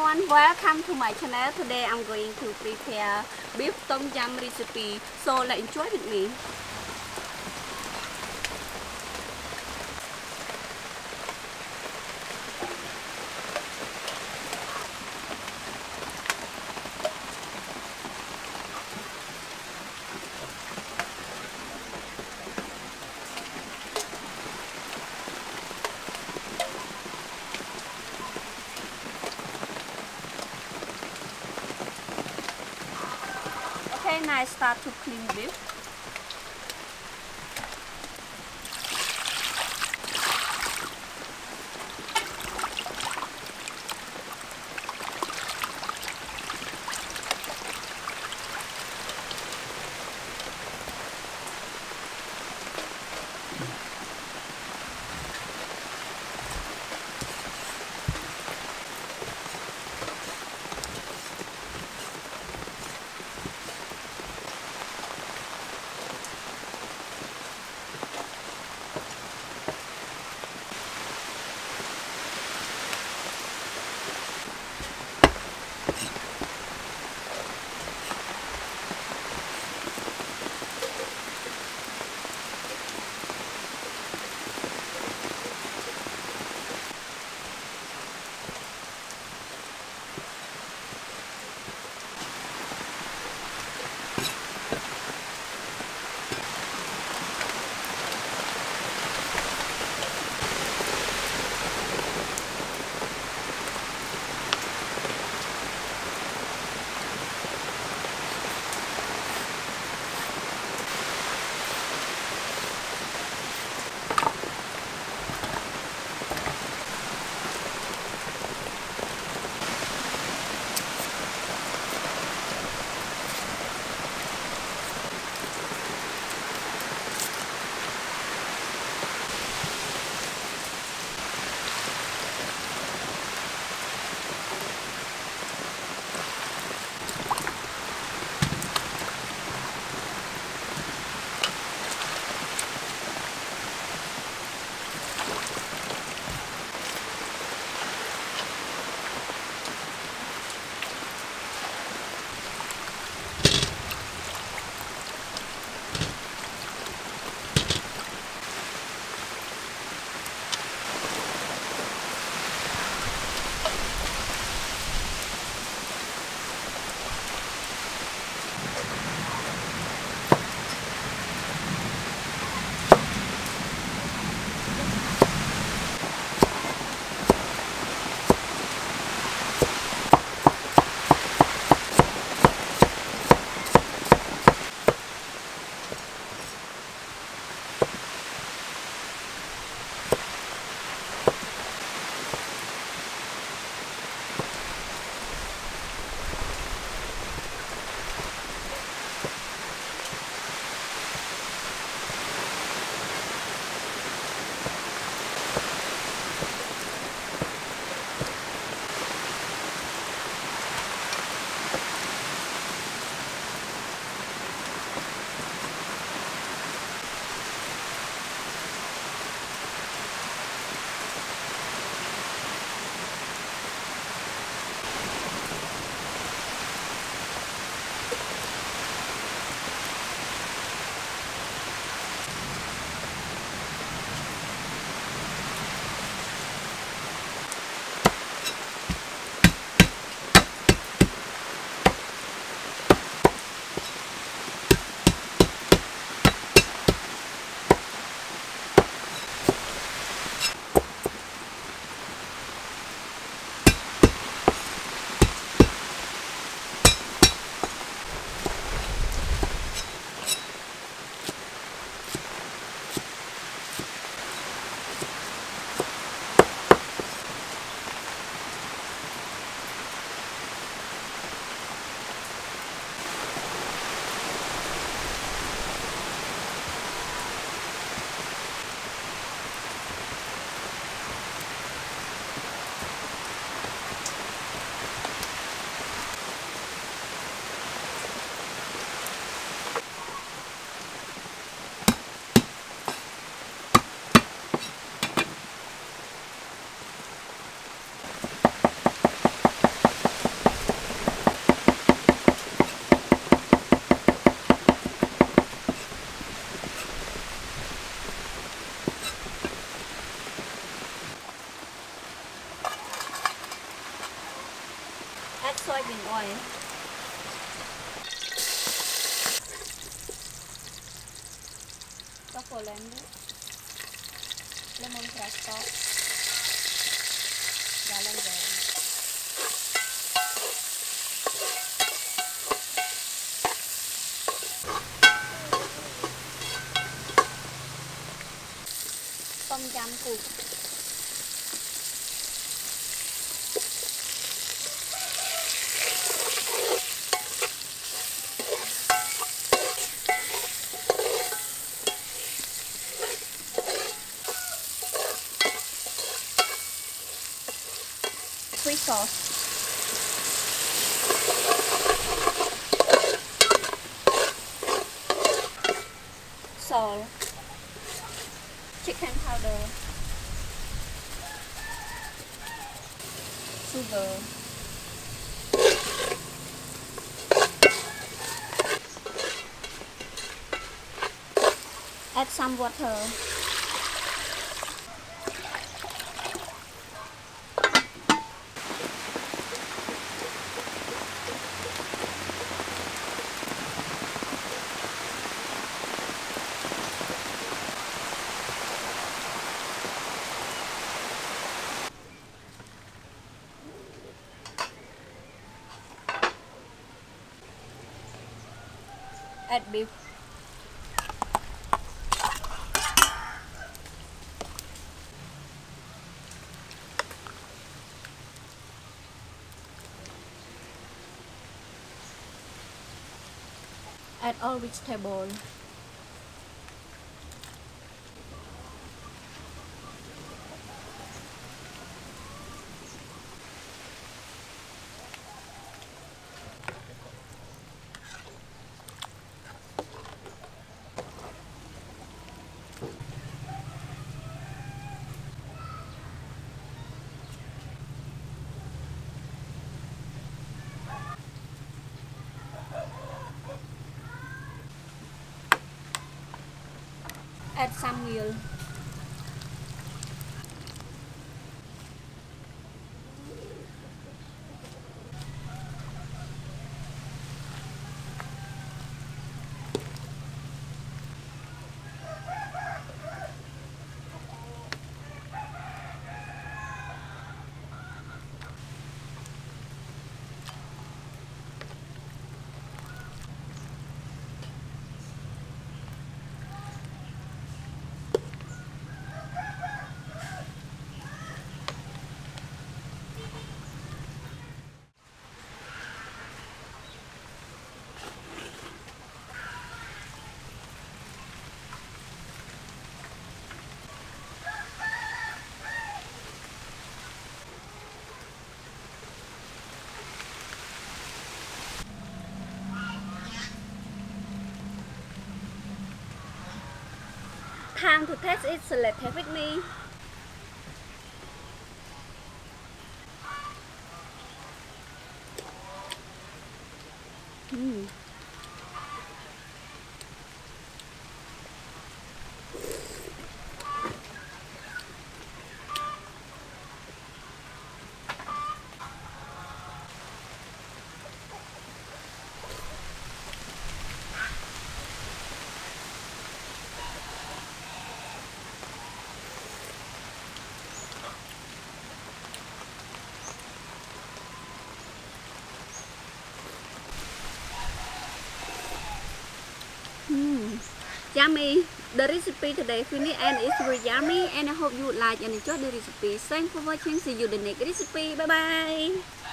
Everyone, welcome to my channel. Today I'm going to prepare beef Tom Yum recipe. So let's enjoy with me. Then I start to clean beef. soybean oil. Couple lemongrass stalk, galang garam. Tom Yum cook. Sauce. Salt, chicken powder, sugar, add some water. Add beef. Add all vegetables. Add some meal. Time to test it, select with me. Yummy! The recipe today finished and it's very yummy, and I hope you would like and enjoy the recipe. Thanks for watching. See you in the next recipe. Bye bye.